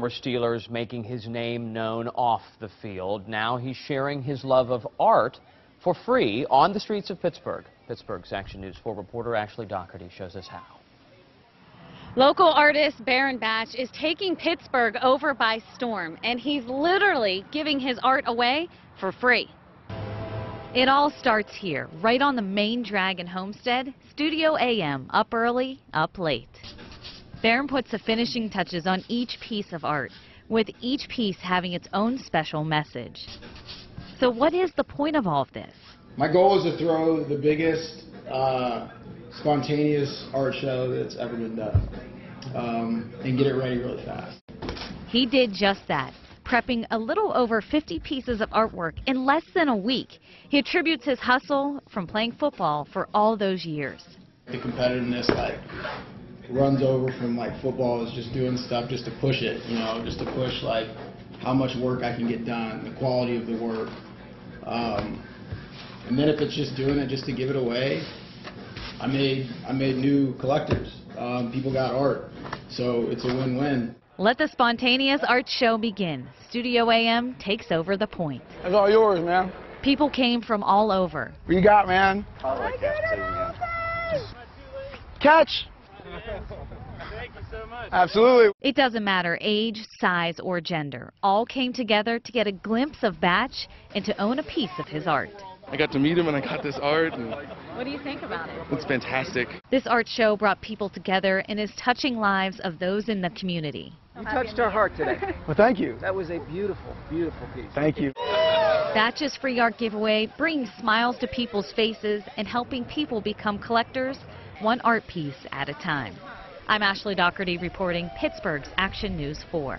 former Steelers making his name known off the field. Now he's sharing his love of art for free on the streets of Pittsburgh. Pittsburgh's Action News 4 reporter Ashley Doherty shows us how. Local artist Baron Batch is taking Pittsburgh over by storm, and he's literally giving his art away for free. It all starts here, right on the main drag in Homestead. Studio AM, up early, up late. Baron puts the finishing touches on each piece of art, with each piece having its own special message. So what is the point of all of this? My goal is to throw the biggest spontaneous art show that's ever been done and get it ready really fast. He did just that, prepping a little over 50 pieces of artwork in less than a week. He attributes his hustle from playing football for all those years. The competitiveness like runs over from like football is just doing stuff just to push it, you know, just to push like how much work I can get done, the quality of the work. And then if it's just doing it just to give it away, I made new collectors. People got art, so it's a win-win. Let the spontaneous art show begin. Studio AM takes over the point. It's all yours, man. People came from all over. What you got, man? Oh, my God, catch! Thank you so much. Absolutely. It doesn't matter age, size, or gender. All came together to get a glimpse of Batch and to own a piece of his art. I got to meet him and I got this art. And what do you think about it? It's fantastic. This art show brought people together and is touching lives of those in the community. You touched our heart today. Well, thank you. That was a beautiful, beautiful piece. Thank you. Batch's free art giveaway brings smiles to people's faces and helping people become collectors, one art piece at a time. I'm Ashley Doherty reporting Pittsburgh's Action News 4.